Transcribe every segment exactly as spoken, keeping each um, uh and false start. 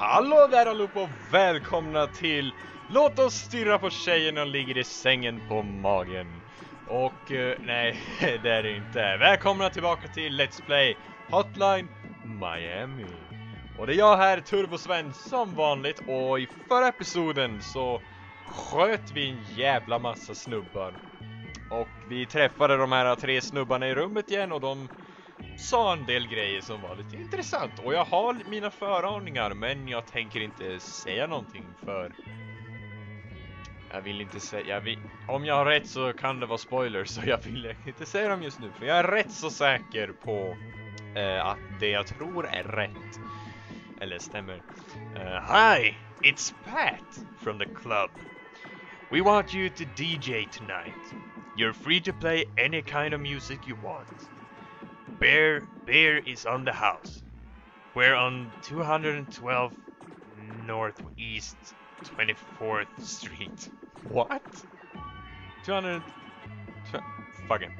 Hallå där allihopa och välkomna till Låt oss stirra på tjejen och ligger i sängen på magen. Och eh, nej, det är det inte. Välkomna tillbaka till Let's Play Hotline Miami. Och det är jag här, Turbo Sven, som vanligt. Och i förra episoden så sköt vi en jävla massa snubbar. Och vi träffade de här tre snubbarna i rummet igen och de sa en del grejer som var lite intressant. Och jag har mina föraningar, men jag tänker inte säga någonting för... Jag vill inte säga... Jag vill, om jag har rätt så kan det vara spoilers, så jag vill inte säga dem just nu. För jag är rätt så säker på eh, att det jag tror är rätt. Eller stämmer. Uh, hi, it's Pat from the club. We want you to D J tonight. You're free to play any kind of music you want. Bear, Bear is on the house. We're on two hundred twelve Northeast twenty-fourth Street. What? two hundred... Fucking.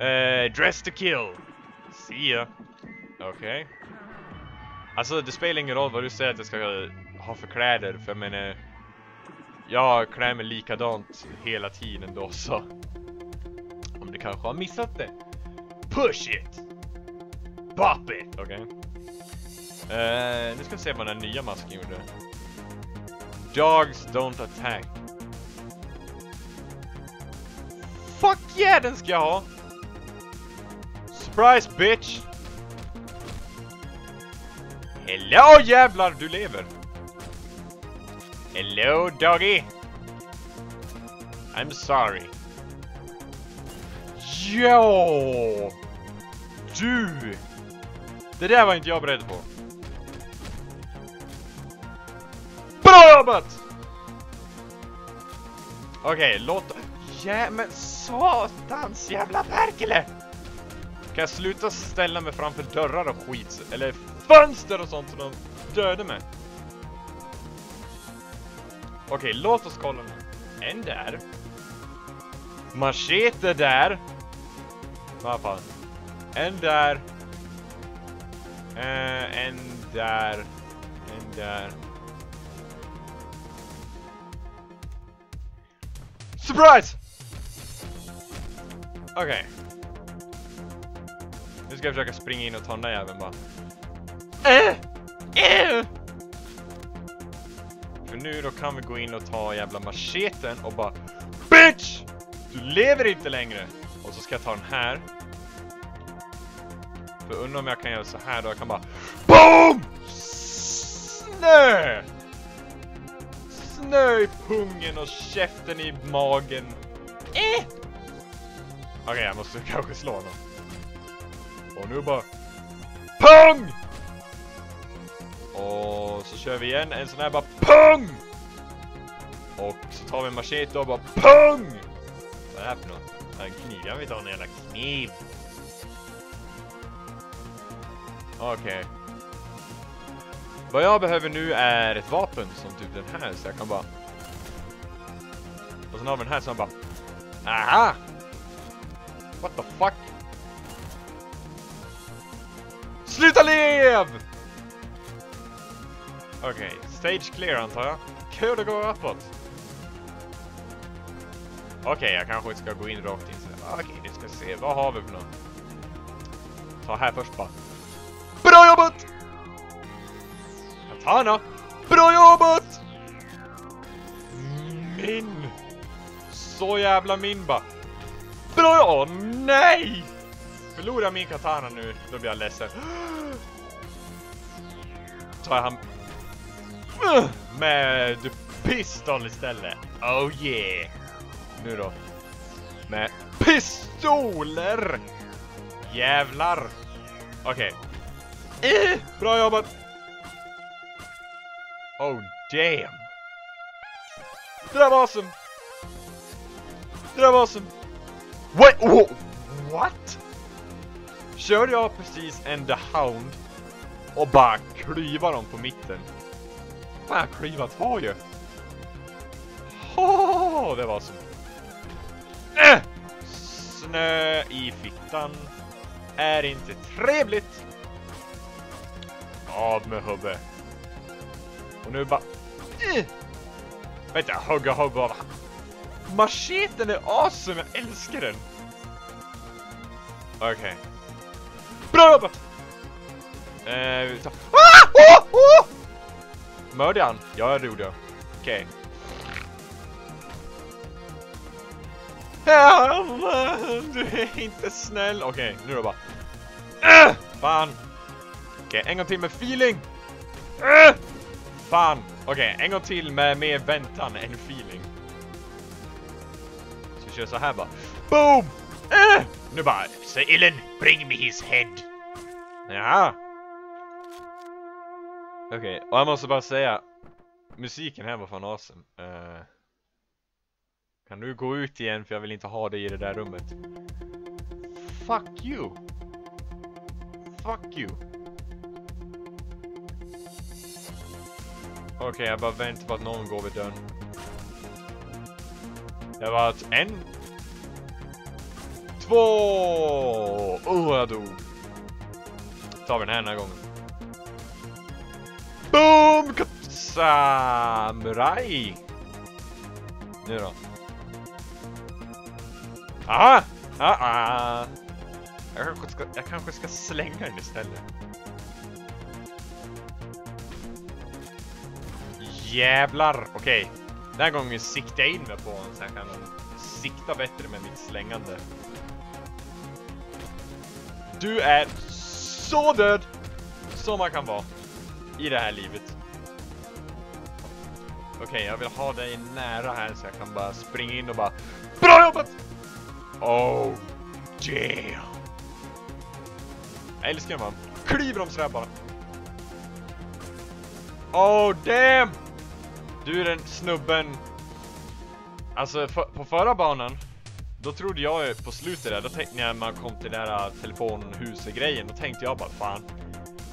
Uh, dress to kill. See ya. Okej. Okay. Alltså det spelar ingen roll vad du säger att jag ska ha för kläder. För jag menar... Jag klär mig likadant hela tiden då så. Om du kanske har missat det. Push it! Pop it! Okej. Okay. Uh, nu ska vi se vad den nya masken gjorde. Dogs don't attack. Fuck yeah, den ska jag ha! Surprise bitch! Hello jävlar, du lever! Hello doggy! I'm sorry. Ja! Du! Det där var inte jag beredd på. Bra jobbat! Okej, okay, låt... Ja, men satans jävla perkele! Kan jag sluta ställa mig framför dörrar och skit? Eller fönster och sånt som de dödar mig? Okej, okay, låt oss kolla nu. En där. Machete där. Vad fan? En där. Eh, en där. En där. Surprise! Okej. Okay. Nu ska jag försöka springa in och ta den där jäveln bara. Eh! Eh! För nu då kan vi gå in och ta jävla macheten och bara... Bitch! Du lever inte längre! Och så ska jag ta den här. För undrar om jag kan göra så här då. Jag kan bara... BOOM! Snö! Snö i pungen och käften i magen. Eh! Okej, okay, jag måste kanske slå honom. Och nu bara... PUNG! Och så kör vi igen. En sån här bara... PUNG! Och så tar vi en machete och bara... PUNG! Vad är det här för något? En kniv, jag vill ta en jävla kniv. Okej. Okay. Vad jag behöver nu är ett vapen som typ den här, så jag kan bara... Och sen har vi den här som bara... Aha! What the fuck? Sluta lev! Okej, okay. Stage clear antar jag. Kul att gå uppåt. Okej, okay, jag kanske inte ska gå in rakt in. Okej, okay, vi ska se. Vad har vi för något? Ta här först bara. Bra jobbat! Katana! Bra jobbat! Min! Så jävla min bara. Bra jobbat! Oh, nej! Förlorar min katana nu. Då blir jag ledsen. Ta han... Med pistol istället. Oh yeah! Nu då. Med pistoler! Jävlar! Okej. Okay. Eh, bra jobbat! Oh damn! Det där var awesome! Det där var awesome! What? Oh, what? Körde jag precis en The Hound och bara klyva dem på mitten. Fan, klyvat var ju! Oh, det var awesome! Äh! Snö i fittan. Är inte trevligt. Av med hubbe. Och nu bara... Uh, vänta, hugga hugga. Macheten är awesome, jag älskar den. Okej. Okay. Bra jobbat! Eh, vi tar... Ah! Oh! Oh! Mördar han? Ja, jag gjorde. Okej. Du är inte snäll. Okej, okay, nu då bara. Uh! Fan. Okej, okay, en gång till med feeling. Uh! Fan. Okej, okay, en gång till med mer väntan än feeling. Så vi kör så här bara. Boom! Uh! Nu bara. Sir Ilan, bring me his head. Ja. Okej, okay, och jag måste bara säga. Musiken här var fan awesome. Uh, kan du gå ut igen för jag vill inte ha dig i det där rummet. Fuck you. Fuck you. Okej, okay, jag bara väntar på att någon går vid dörren. Det var att en. Två. Åh, oh, jag dog. Tar vi den här den här gången. Boom! Samurai! Nu då. Aha! Ah, ah. Jag, kanske ska, jag kanske ska slänga den istället. Jävlar! Okej. Okay. Den här gången siktar jag in mig på honom så jag kan sikta bättre med mitt slängande. Du är så död som man kan vara i det här livet. Okej, okay, jag vill ha dig nära här så jag kan bara springa in och bara... Bra jobbat! Oh, damn! Jag älskar man. Kliver om sådär bara. Oh, damn! Du är den snubben. Alltså, för, på förra banan, då trodde jag på slutet där. Då tänkte jag när man kom till den här telefonhuset-grejen. Då tänkte jag bara, fan.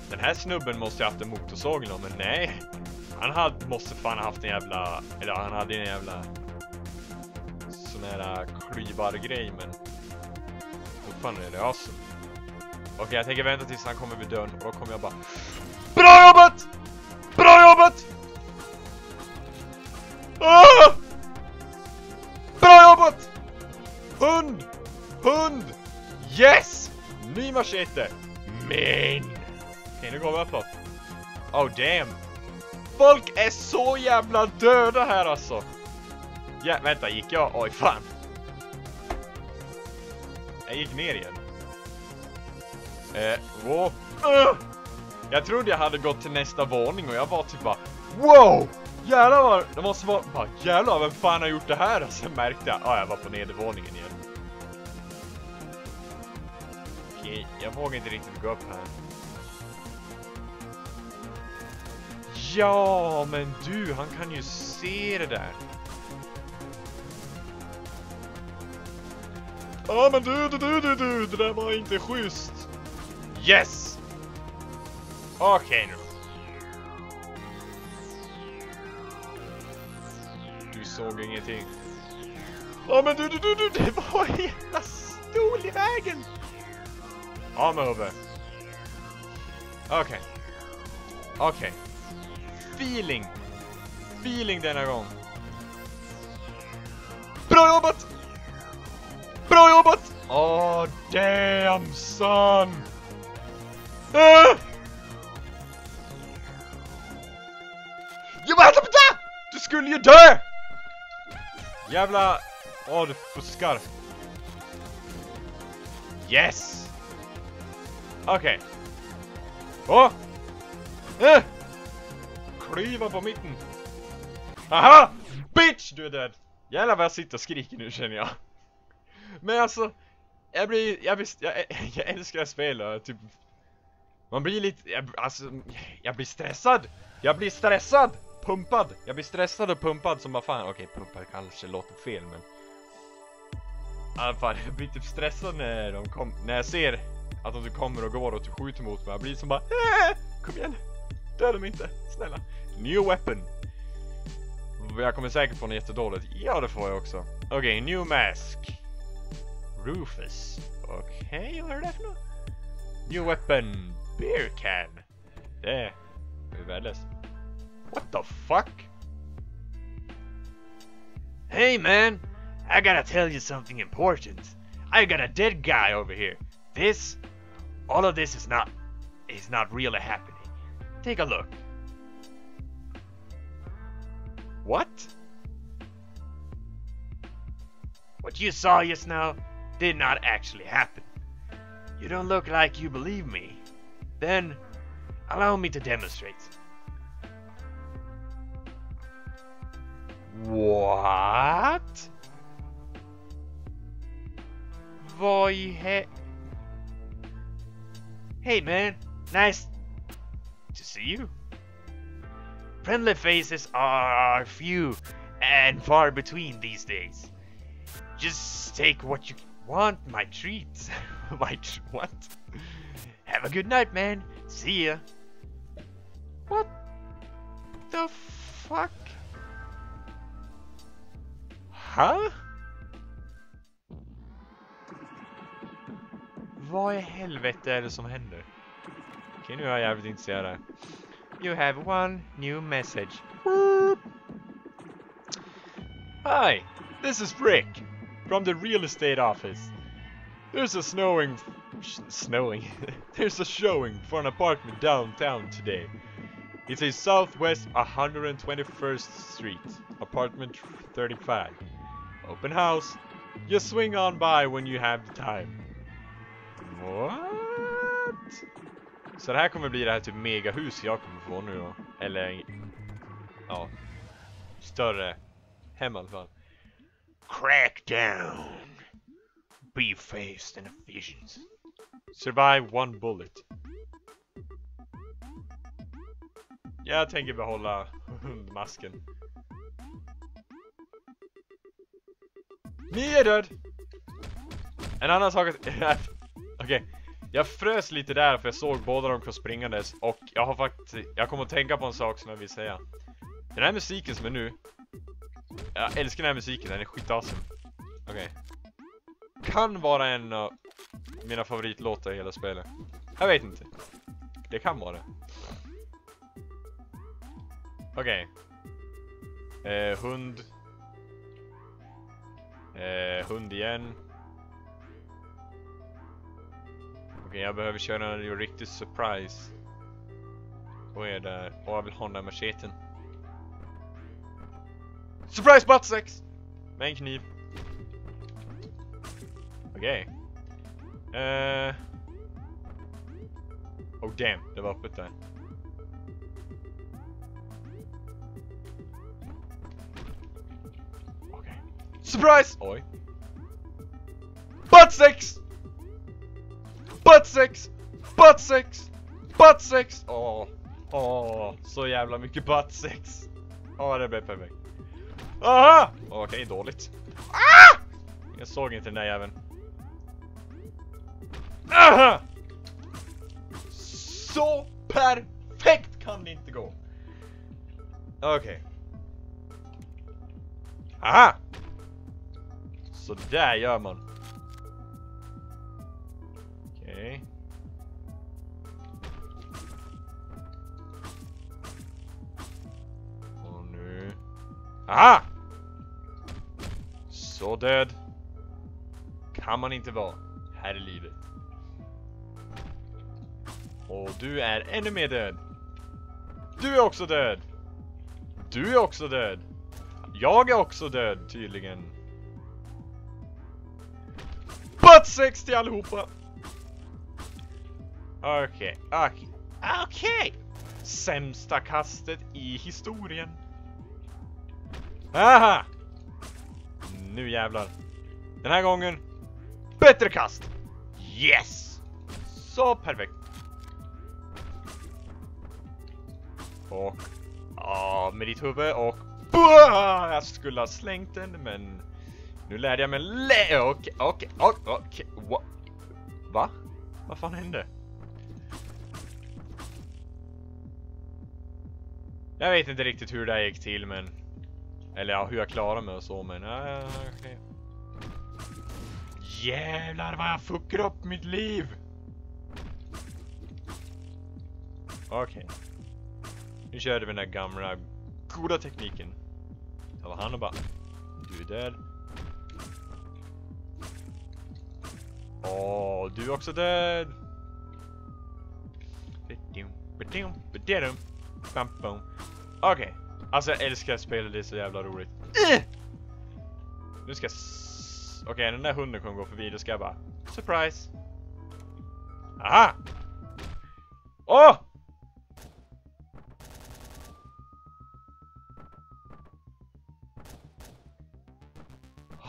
Den här snubben måste ju haft en motorsåg eller. Men nej. Han hade, måste fan haft en jävla... Eller han hade en jävla... Sån här klyvar-grej, men... Vad fan är det awesome? Okej, okay, jag tänker vänta tills han kommer vid dörren. Och då kommer jag bara... Bra jobbat! Bra jobbat! Ah! Bra jobbat! Hund! Hund! Yes! Ny machete! Men! Okej, nu går vi uppåt. Oh, damn! Folk är så jävla döda här alltså. Ja, vänta, gick jag? Oj, fan. Jag gick ner igen. Eh, wow. Uh! Jag trodde jag hade gått till nästa våning och jag var typ bara... Wow! Jävlar vad... Det måste vara... Bara, jävlar, vem fan har gjort det här? Och sen märkte jag... Ah, jag var på nedervåningen igen. Okej, jag vågar inte riktigt gå upp här. Ja, men du, han kan ju se det där. Ja, ah, men du, du, du, du, du, det där var inte schysst. Yes! Okej, okay, nu. Du såg ingenting. Ja, ah, men du, du, du, du, det var en jävla stol i vägen. Ja, men över. Okej. Okay. Okej. Okay. Feeling. Feeling denna gång. Bra jobbat! Bra jobbat! Åh, oh, damn son! Äh! Jag bara, du skulle ju dö! Jävla... Åh, oh, du fuskar. Yes! Okej. Okay. Åh! Oh. Äh! Klyva på mitten. Aha! Bitch, du är död. Jävlar vad jag sitter och skriker nu, känner jag. Men alltså, jag blir, jag visst, jag, jag älskar att spela, typ. Man blir lite, jag, alltså, jag blir stressad. Jag blir stressad, pumpad. Jag blir stressad och pumpad som bara fan. Okej, pumpad kanske låter fel, men. I alla fall, jag blir typ stressad när de kom, när jag ser att de kommer och går och typ skjuter mot mig. Jag blir som bara, äh, kom igen. Dör dem inte, snälla. New weapon. Jag kommer säkert få en jättedåligt. Ja, det får jag också. Okej, okay, new mask. Rufus. Okej, okay, vad är det för något? New weapon. Beer can. Det är värdelöst. What the fuck? Hey man, I gotta tell you something important. I got a dead guy over here. This, all of this is not, is not really happening. Take a look. What? What you saw just now did not actually happen. You don't look like you believe me. Then, allow me to demonstrate. What? Boy, he hey man, nice to see you. Friendly faces are few and far between these days. Just take what you want, my treats. my tr what? Have a good night, man. See ya. What the fuck? Huh? Vad i helvete är det som händer? Okej, nu är jag jävligt intresserad här. You have one new message. Boop. Hi, this is Rick from the real estate office. There's a snowing... Snowing? There's a showing for an apartment downtown today. It is Southwest one hundred twenty-first Street, apartment thirty-five. Open house. Just swing on by when you have the time. What? Så det här kommer bli det här typ megahus jag kommer få nu då. Eller... Ja. Större. Hem i alla fall. Crackdown. Be faced and efficient. Survive one bullet. Jag tänker behålla masken. Ni är död! En annan sak att... Okej, okay. Jag frös lite där för jag såg båda de kom springandes. Och jag har faktiskt... Jag kommer att tänka på en sak som jag vill säga. Den här musiken som är nu... Jag älskar den här musiken, den är skitawesome. Okej. Okay. Kan vara en av mina favoritlåtar i hela spelet. Jag vet inte. Det kan vara det. Okej. Okay. Eh, hund. Eh, hund igen. Okej, jag behöver köra en riktig surprise. Vad är det? Och jag vill ha den där macheten. Surprise buttsex! Med en kniv. Okej. Okay. Eh. Oh damn, det var öppet där. Okej. Okay. Surprise! Oj. Buttsex! Butt sex! Butt sex! Butt sex! Åh, åh, så jävla mycket butt sex. Åh, det blev perfekt. Aha! Åh, okej, dåligt. Ah! Jag såg inte den där jäveln. Aha! Så perfekt kan det inte gå. Okej. Okay. Aha! Så där gör man. Okej. Och nu... Aha! Så död kan man inte vara här i livet. Och du är ännu mer död. Du är också död. Du är också död. Jag är också död tydligen. Butt sex till allihopa! Okej, okay, okej, okay, okej! Okay. Sämsta kastet i historien. Aha! Nu jävlar. Den här gången, bättre kast! Yes! Så perfekt. Och, av med ditt huvud och... Bah! Jag skulle ha slängt den, men... Nu lärde jag mig lä... Okej, okej, okej, okej. Va? Vad fan hände? Jag vet inte riktigt hur det här gick till, men... Eller ja, hur jag klarar mig och så, men... Äh, okay. Jävlar vad jag fuckar upp mitt liv! Okej. Okay. Nu körde vi den här gamla goda tekniken. Där var han och bara, du är där. Åh, du är också död. Okej, okay. Alltså jag älskar att spela, det är så jävla roligt. Nu ska jag... Okej, okay, den där hunden kommer gå förbi, då ska jag bara... Surprise! Aha! Åh! Oh!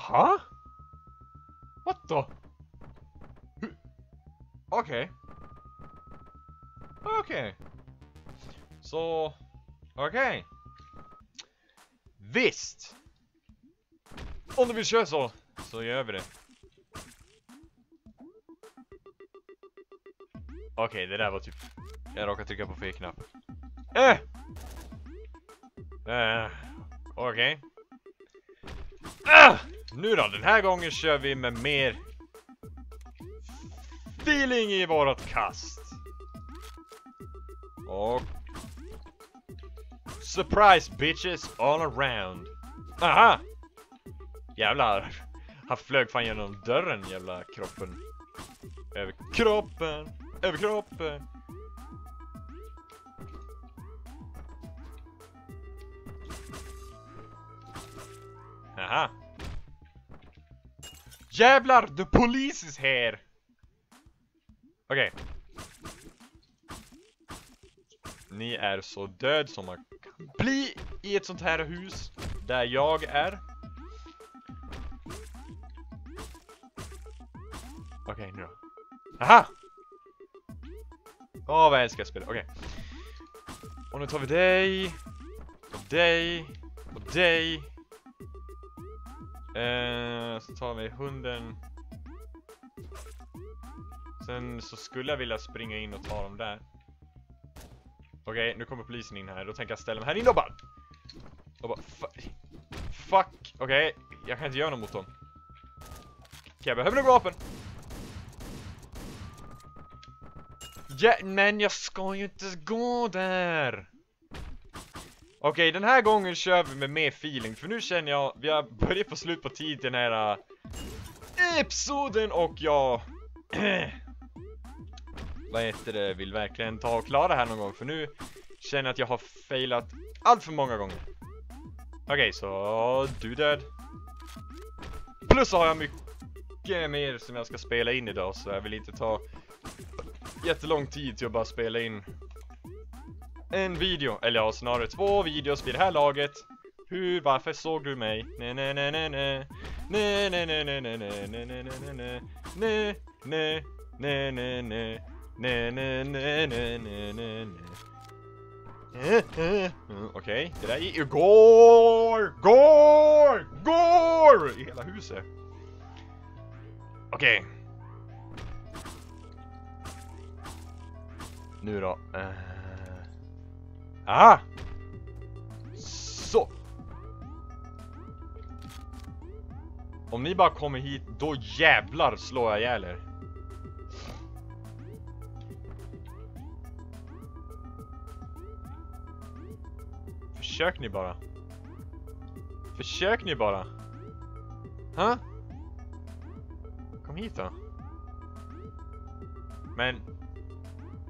Ha? What the? Okej. Okay. Okej. Okay. Så... So... Okej. Okay. Visst! Om du vill köra så, så gör vi det. Okej, okay, det där var typ... Jag råkade trycka på fel knapp. Äh! äh. Okej. Okay. Äh! Nu då, den här gången kör vi med mer... feeling i vårat kast. Och... surprise bitches all around. Aha! Jävlar. Han flög fan genom dörren, jävla kroppen. Över kroppen. Över kroppen. Aha. Jävlar, the police is here. Okej. Okay. Ni är så död som man kan bli i ett sånt här hus. Där jag är. Okej, okay, nu då. Aha! Åh, oh, vad jag älskar att spela. Okej. Okay. Och nu tar vi dig. Och dig. Och dig. Eh, så tar vi hunden. Sen så skulle jag vilja springa in och ta dem där. Okej, okay, nu kommer polisen in här. Då tänker jag ställa mig här in och bara... Och bara fuck. Okej, okay, jag kan inte göra något mot dem. Okay, jag behöver nog vapen. Ja, men jag ska ju inte gå där. Okej, okay, den här gången kör vi med mer feeling. För nu känner jag... Vi har börjat få slut på tid till den här... episoden och jag... Vad heter det? Vill verkligen ta och klara det här någon gång. För nu känner jag att jag har failat allt för många gånger. Okej, okay, så du död. Plus så har jag mycket mer som jag ska spela in idag. Så jag vill inte ta jättelång tid till att bara spela in en video. Eller ja, snarare två videos vid det här laget. Hur, varför såg du mig? Nej, nej, nej, nej, nej. Nej, nej, nej, nej, nej, nej, nej, nej, nej, nej, nej, nej, nej, nej. Nej, nej, nej, nej, nej, nej, nej. Okej, det där är... Går! Går! Går! I hela huset. Okej. Okay. Nu då. Uh. Ah! Så! Om ni bara kommer hit, då jävlar slår jag ihjäl er. Försök ni bara. Försök ni bara. Huh? Kom hit då. Men.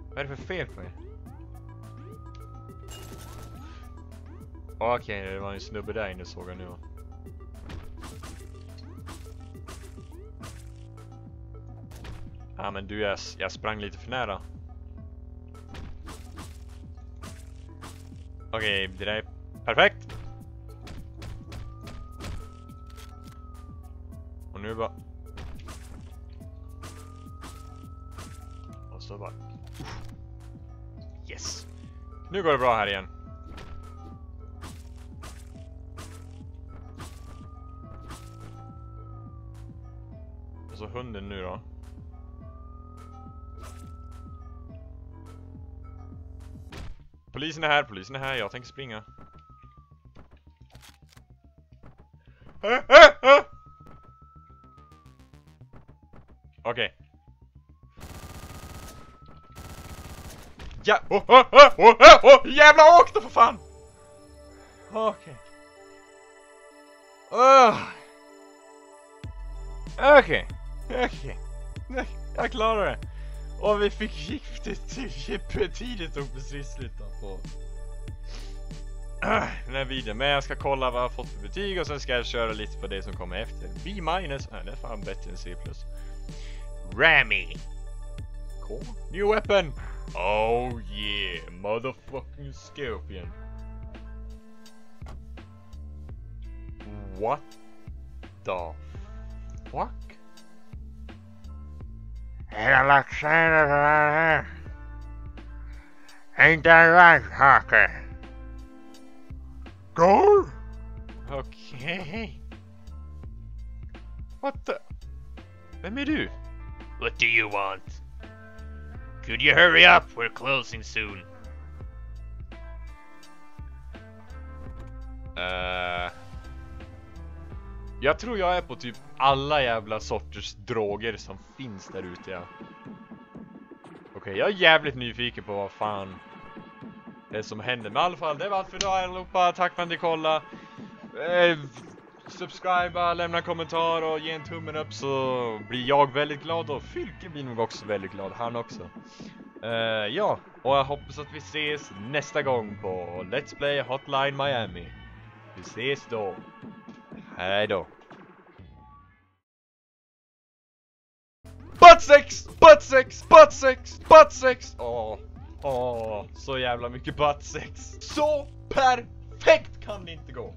Vad är det för fel på er? Okej, okay, det var en snubbe där inne såg jag nu. Ja, ah, men du, jag, jag sprang lite för nära. Okej, okay, det där är perfekt. Och nu bara... Och så bara... Yes! Nu går det bra här igen. Och så hunden nu då. Polisen är här, polisen är här, jag tänker springa. Okej. Okay. Ja... Oh, oh, oh, oh, oh, jävla åkte för fan! Okej. Okej. Okej. Jag klarar det. Och vi fick riktigt tidigt och precis lite på den här videon. Men jag ska kolla vad jag har fått för betyg och sen ska jag köra lite på det som kommer efter. B minus, nej det är fan bättre än C plus. Rami. Cool. New weapon. Oh yeah, motherfucking scorpion. What the fuck? Hela laxen är här. Ain't that right, Hawke? Go? Okay. What the? Vem är du? What do you want? Could you hurry up? We're closing soon. Uh... Jag tror jag är på typ alla jävla sorters droger som finns där ute. Ja. Okej, okay, jag är jävligt nyfiken på vad fan det som händer. Men i alla fall, det var allt för idag allihopa. Tack för att ni kollade. Eh, subscribe, lämna kommentar och ge en tummen upp så blir jag väldigt glad. Och Fylke blir nog också väldigt glad. Han också. Eh, ja, och jag hoppas att vi ses nästa gång på Let's Play Hotline Miami. Vi ses då. Hej då. Butt sex, butt sex, butt sex, butt sex. Åh, åh, så jävla mycket butt sex. Så perfekt kan det inte gå.